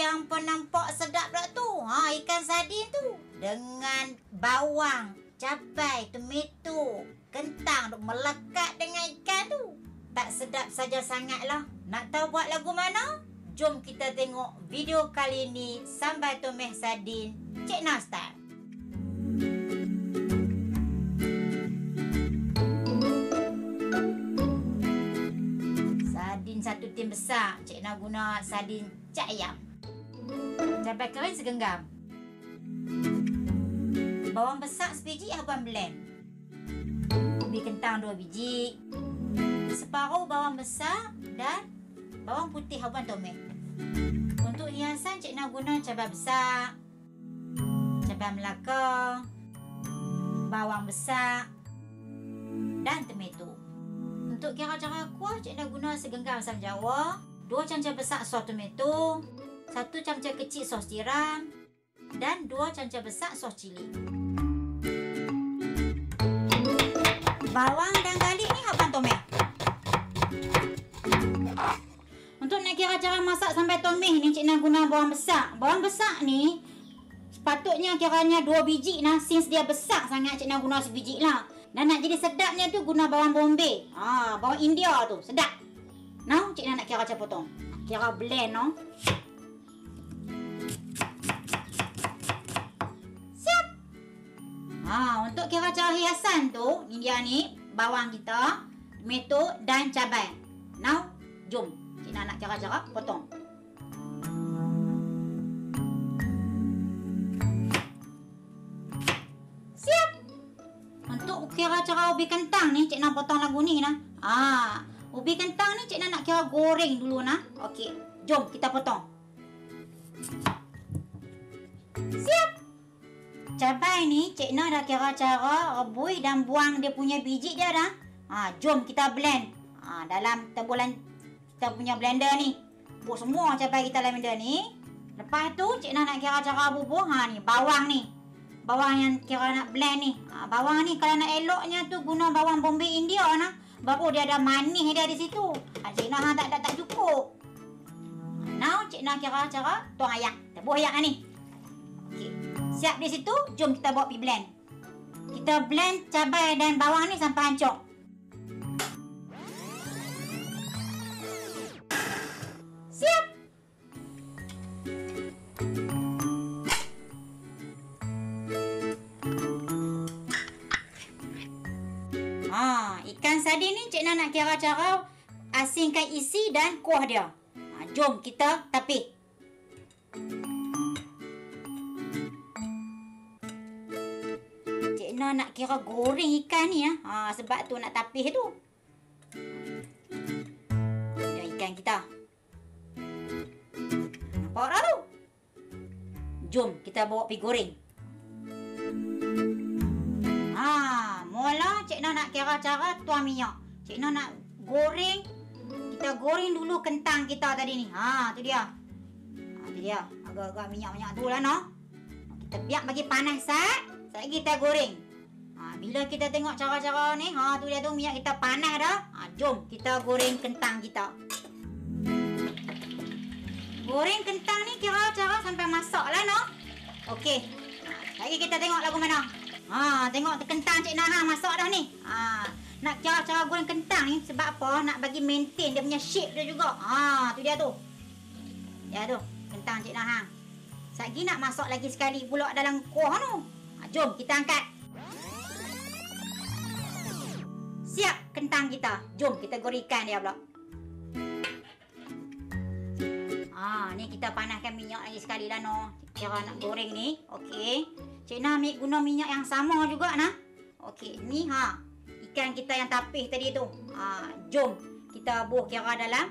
yang penempok sedap pula tu. Ha, ikan sardin tu dengan bawang, cabai, tomato, kentang duk melekat dengan ikan tu. Tak sedap saja sangatlah. Nak tahu buat lagu mana? Jom kita tengok video kali ini, sambal tumis sardin Cheq Na style. Sardin satu tin besar, Cheq Na guna sardin cak ayam. Cabai kering segenggam. Bawang besar sebiji abang blend. Ubi kentang 2 biji. Separuh bawang besar dan bawang putih abang tumis. Untuk hiasan Cheq Na guna cabai besar, cabai Melaka, bawang besar dan tomato. Untuk cara-cara kuah, Cheq Na guna segenggam asam jawa, 2 cangcang besar sos tomato, 1 cangcang kecil sos tiram dan 2 cangcang besar sos cili. Bawang dan garlic ni abang tumis. Untuk nak kira cara masak sambal tumis ni, Cheq Na guna bawang besar. Bawang besar ni sepatutnya kiranya 2 biji nah, since dia besar sangat Cheq Na guna sebiji lah. Dan nak jadi sedapnya tu guna bawang bombay. Bawang India tu sedap. Nah, Cheq Na nak kira macam potong. Kira blend noh. Siap. Untuk kira cara hiasan tu, India ni bawang kita, tomato dan cabai. Nah, jom Cheq Na nak kira-kira potong. Cara ubi kentang ni, Cheq Na potong lagu ni nah. Ubi kentang ni Cheq Na nak kira goreng dulu nah. Okey, jom kita potong. Siap. Cabai ni Cheq Na dah kira cara rebui dan buang dia punya biji dia dah. Jom kita blend. Dalam tebulan kita punya blender ni. Buat semua cabai kita dalam blender ni. Lepas tu Cheq Na nak kira cara bubuh. Ni bawang ni. Bawang yang kira nak blend ni. Bawang ni kalau nak eloknya tu guna bawang bombay India nah. Baru dia ada manis dia di situ. Cheq Na tak cukup. Now Cheq Na kira cara tuang ayak. Tebuh ayak ni. Okey. Siap di situ, jom kita bawa pergi blend. Kita blend cabai dan bawang ni sampai hancur. Siap. Ikan sardin ni Cheq Na nak kira cara asingkan isi dan kuah dia. Jom kita tapih. Cheq Na nak kira goreng ikan ni ya. Sebab tu nak tapih tu. Dah ikan kita. Nampak dah tu. Jom kita bawa pergi goreng. Mula Cheq Na nak kira cara tuang minyak. Cheq Na nak goreng. Kita goreng dulu kentang kita tadi ni. Tu dia. Tu dia. Agak-agak minyak-minyak tu lah noh. Kita biar bagi panas sat. Sat kita goreng. Bila kita tengok cara-cara ni, tu dia tu minyak kita panas dah. Jom kita goreng kentang kita. Goreng kentang ni kira cara sampai masak lah noh. Okey. Lagi kita tengok lagu mana. Tengok kentang Cheq Na masak dah ni. Nak kira cara goreng kentang ni sebab apa? Nak bagi maintain dia punya shape dia juga. Tu dia tu. Ya tu, kentang Cheq Na. Satgi nak masak lagi sekali pula dalam kuah tu. Jom kita angkat. Siap kentang kita. Jom kita gorengkan dia pula. Ni kita panaskan minyak lagi sekali lah noh. Kira nak goreng ni. Okey. Cheq Na guna minyak yang sama juga nah. Okey, ni ikan kita yang tapih tadi tu. Jom kita bubuh kira dalam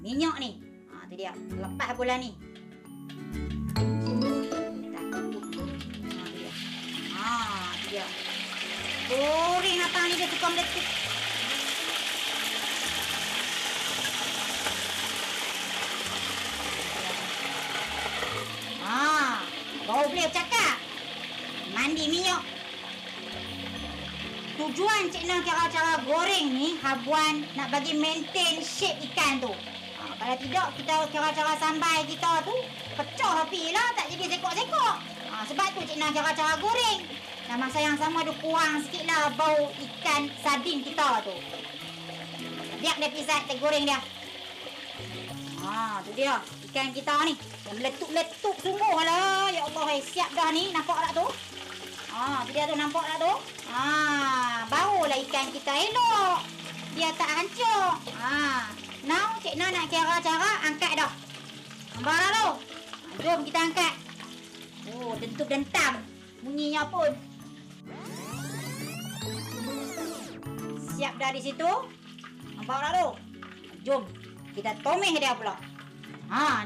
minyak ni. Tu dia. Lepas pula ni. Dia. Tu dia. Goreng apa ni dia tukang detik. Baru boleh cakap. Mandi minyak. Tujuan Cheq Na kira cara goreng ni, habuan nak bagi maintain shape ikan tu. Kalau tidak, kita cara-cara sambai kita tu pecah api lah, tak jadi sekok-sekok. Sebab tu Cik Nah cara-cara goreng. Dan masa yang sama tu kurang sikit lah bau ikan sardin kita tu. Biar dia pisah, kita goreng dia. Tu dia ikan kita ni. Yang meletup-letup sungguh lah. Ya Allah, siap dah ni. Nampak tak tu? Tu dia tu, nampak tak tu? Barulah ikan kita elok. Dia tak hancur. Now Cik Nah nak cara-cara angkat dah. Nampak dah tu? Jom kita angkat. Dentup dentam. Bunyinya pun. Siap dah di situ. Nampak dah tu? Jom kita tomeh dia pula.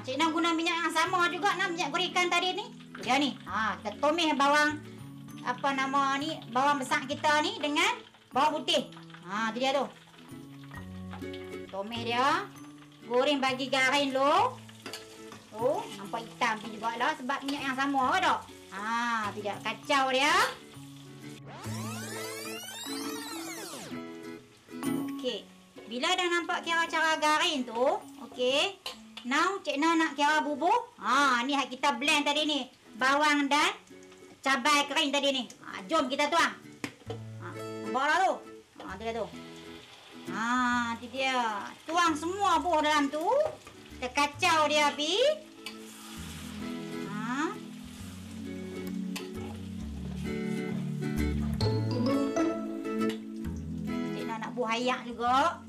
Cik Nah guna minyak yang sama juga nak minyak goreng ikan tadi ni. Dia ni. Kita tomeh bawang bawang besar kita ni dengan bawang putih. Tu dia tu. Tomeh dia. Goreng bagi garing dulu. Nampak hitam pun juga lah sebab minyak yang sama ke tak? Tidak kacau dia. Okey. Bila dah nampak cara-cara garing tu, okey. Now Cik Nah nak kira bubuk. Ni hak kita blend tadi ni. Bawang dan cabai kering tadi ni. Jom kita tuang. Nampak dah tu. Tu dia tu. Tu dia. Tuang semua buah dalam tu. Kita kacau dia api. Cik Nah nak buah ayak juga.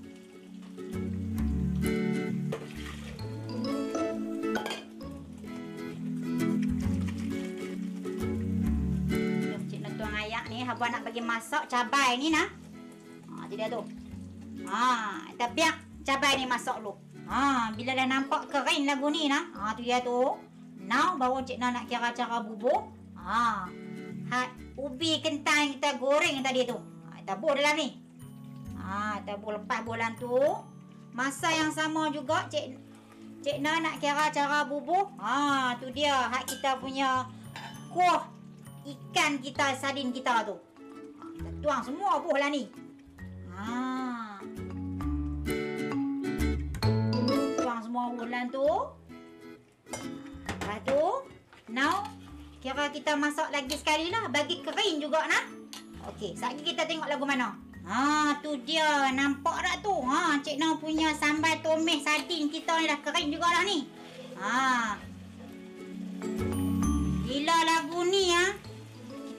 Abang nak bagi masak cabai ni nak. Tu dia tu. Kita biar cabai ni masak dulu. Bila dah nampak kering lagu ni nak. Tu dia tu. Now baru Cik Nah nak kira cara bubur. Ubi kentang kita goreng tadi tu. Kita buah dalam ni. Kita buah lepas bulan tu. Masa yang sama juga Cik Nah nak kira cara bubur. Tu dia hak kita punya kuah ikan kita, sardin kita tu. Kita tuang semua buah lah ni. Tuang semua buah lah tu. Lepas tu, now kira kita masak lagi sekali lah. Bagi kering juga nak. Okey, sekejap kita tengok lagu mana. Tu dia. Nampak tak tu? Cik Nah punya sambal tomeh sardin kita ni dah kering juga lah ni. Bila lagu ni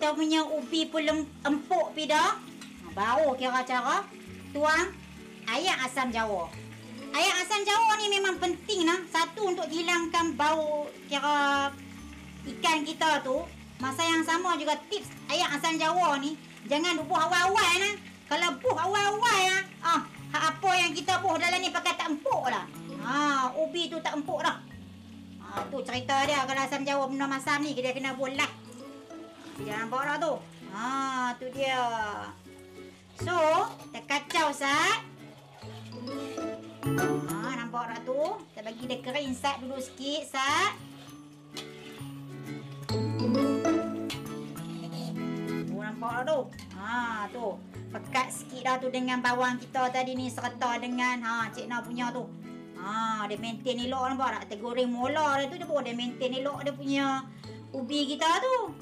kita punya ubi pun empuk dah. Baru kira-kira tuang air asam jawa. Air asam jawa ni memang penting lah. Satu untuk hilangkan bau kira ikan kita tu. Masa yang sama juga tips air asam jawa ni. Jangan buah awal-awal lah. Kalau buah awal-awal lah. Apa yang kita buah dalam ni pakai tak empuk lah. Ubi tu tak empuk dah. Tu cerita dia kalau asam jawa benda masam ni dia kena buah lah. Dia nampak dah tu. Tu dia. So, kita kacau sat. Nampak dah tu. Kita bagi dia kering sat dulu sikit sat. Nampak dah tu. Tu. Pekat sikit dah tu dengan bawang kita tadi ni serta dengan Cik Nah punya tu. Dia maintain elok, nampak tak? Kita goreng mola dah tu dia pun dia maintain elok dia punya ubi kita tu.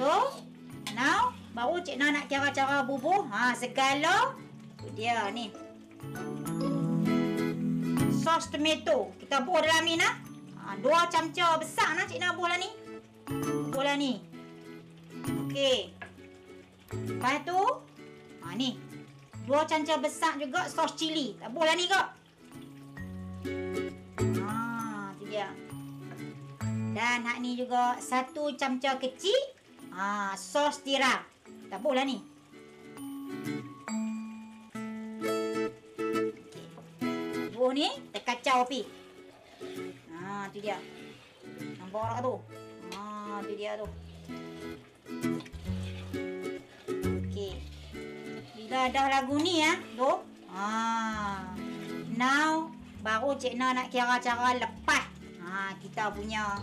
So, now baru Cik Nah nak cara-cara bubur. Segala dia ni. Sos tomato. Kita buah dalam ni nak. 2 camca besar nak Cik Nah buah lah ni. Buah lah ni. Okey. Lepas tu, ni. 2 camca besar juga sos cili. Tak buah lah ni kak. Tu dia. Dan hak ni juga 1 camca kecil. Sos tiram. Tak boleh ni. Okey. Buah ni kita kacau api. Tu dia. Nampak tak tu? Tu dia tu. Okey. Bila dah lagu ni tu. Now baru Cik Nah nak kira cara lepas. Kita punya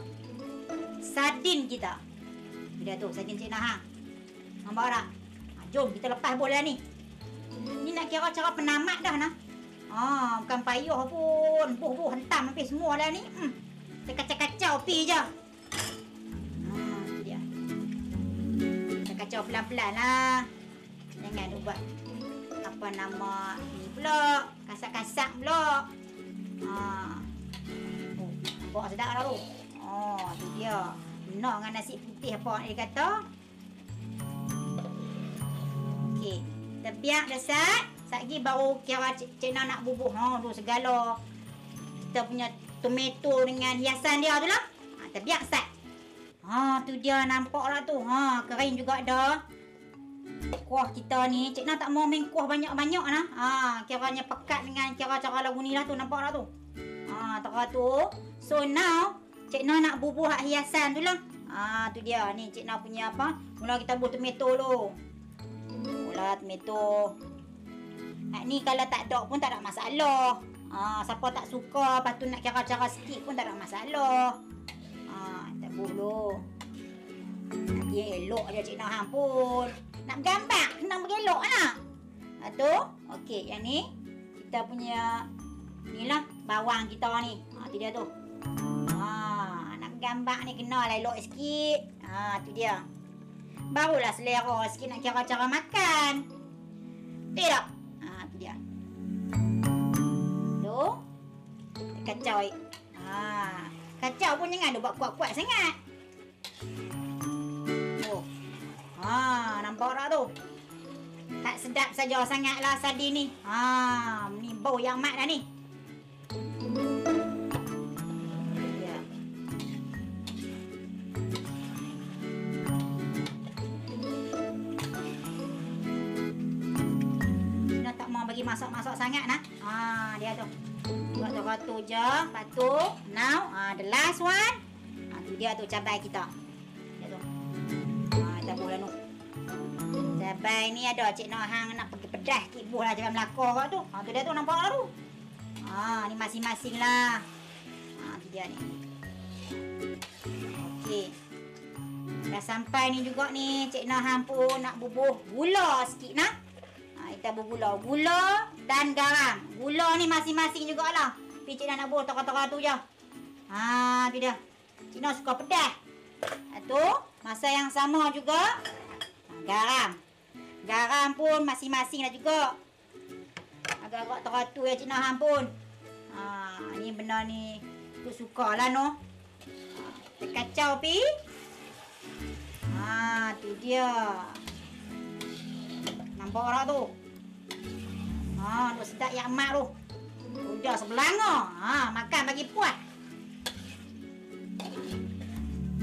sardin kita. Dia tu, sardin Cik Nah. Nampak tak? Jom kita lepas bola ni. Ni nak kira cara penamat dah nah. Bukan payuh pun. Buh-buh hentam hampir semua dah ni. Saya kacau-kacau pi je. Dia. Saya kacau pelan-pelan lah. Jangan buat apa nama ni pula. Kasak-kasak pula. Nampak sedap dah tu. Tu dia. Nak dengan nasi putih apa dia kata. Okey. Terbiak dah sat. Satgi baru kira Cik Nana nak bubuh. Tu segala kita punya tomato dengan hiasan dia tu lah. Terbiak sat. Tu dia nampak lah tu. Kering juga dah. Kuah kita ni. Cik Nana tak mau main kuah banyak-banyak lah. Kiranya pekat dengan kira cara lagu ni lah tu. Nampak lah tu. Tak tu. So now Cik Nana nak bubuh hak hiasan tu lah. Tu dia. Ni Cik Nana punya apa. Mula kita bubuh tomato dulu. Mula tomato. Ni kalau tak ada pun tak ada masalah. Siapa tak suka, lepas tu nak cara-cara sikit pun tak ada masalah. Tak boleh. Dia elok je Cik Nah hampun. Nak bergambar, kena bergelok lah. Lepas tu, okey yang ni. Kita punya, ni lah bawang kita ni. Tu dia tu. Nak bergambar ni kena lah elok sikit. Tu dia. Barulah selera sikit nak cara-cara makan. Betul tak? Dia. Tu kacau. Kacau pun jangan buat kuat-kuat sangat. Nampak tak tu? Tak sedap saja sangatlah sadi ni. Ni bau yang mat dah ni. Ya. Bagi masak-masak sangat nah. Dia tu. Batu-batu je, patu. Now, the last one. Tu dia tu cabai kita. Dia tu. Kita bulan tu. Cabai ni ada Cik Noh hang nak pergi pedas sikit buhlah cabai Melaka kat tu. Tu dia tu nampak lah tu. Ni masing-masing lah. Tu dia ni. Okey. Dah sampai ni juga ni Cik Noh hang pun nak bubuh gula sikit nah. Kita bergula. Gula dan garam. Gula ni masing-masing jugalah. Cik Nah nak bubuh tokar-tokar tu je. Tu dia. Cik Nah suka pedas. Tu masa yang sama juga. Garam. Garam pun masing-masing lah juga. Agak-agak tokar tu ya Cik Nah hampun. Ni benda ni aku sukalah noh. Terkacau pi. Tu dia. Nampak lah tu. Duk sedap yang mak tu. Udah sebelanga. Makan bagi puas.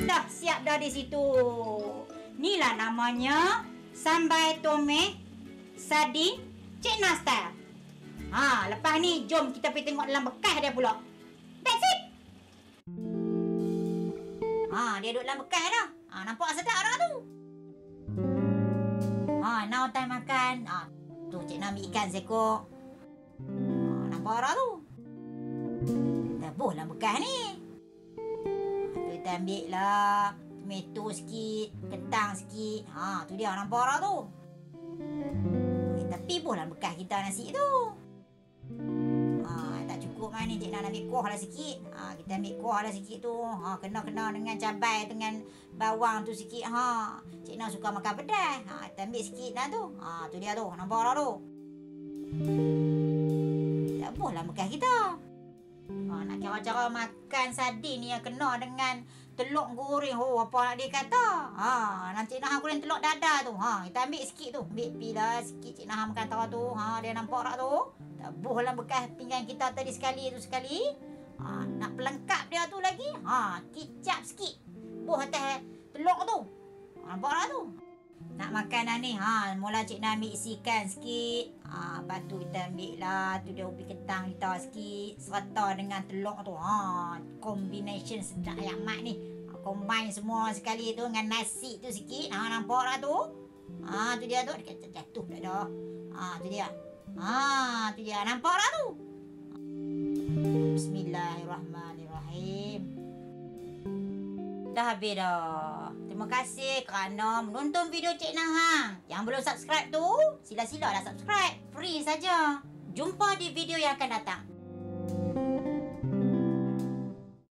Dah siap dah di situ. Inilah namanya sambal tomat sardin Cik Nah style. Lepas ni jom kita pergi tengok dalam bekas dia pula. That's it. Dia duduk dalam bekas dah. Nampak sedap dah tu. Now time makan. Tu Cik Nah ambil ikan seekor. Nampak orang tu. Tebuh lah bekas ni. Kita ambil lah tomato sikit, kentang sikit. Tu dia nampak orang tu. Kita pibuh lah bekas kita nasi tu. Tak cukup lah ni Cik Nah ambil kuah lah sikit. Kita ambil kuah lah sikit tu. Kena-kena dengan cabai, dengan bawang tu sikit. Cik Nah suka makan pedas. Kita ambil sikit lah tu. Tu dia tu. Nampak lah tu. Tak boleh lah bekas kita. Nak cara-cara makan sardin ni yang kena dengan telur goreng. Apa nak dia kata. Cik Nah goreng telur dada tu. Kita ambil sikit tu. Ambil pila sikit Cik Nah makan tau tu. Dia nampak tak tu. Tak boleh lah bekas pinggan kita tadi sekali tu sekali. Nak pelengkap dia tu lagi. Kicap sikit. Buh atas telur tu. Nampak lah tu. Nak makan dah ni. Mula Cik Nah ambil isi ikan sikit. Lepas tu kita ambil lah. Tu dia ubi kentang kita sikit. Serta dengan telur tu. Combination sedap yang mat ni. Combine semua sekali tu dengan nasi tu sikit. Nampak lah tu. Tu dia tu. Dia jatuh pula dah. Tu dia. Tu dia. Nampak lah tu. Bismillahirrahmanirrahim. Dah habis dah. Terima kasih kerana menonton video Cik Nah hang. Yang belum subscribe tu, sila-sila dah subscribe. Free saja. Jumpa di video yang akan datang.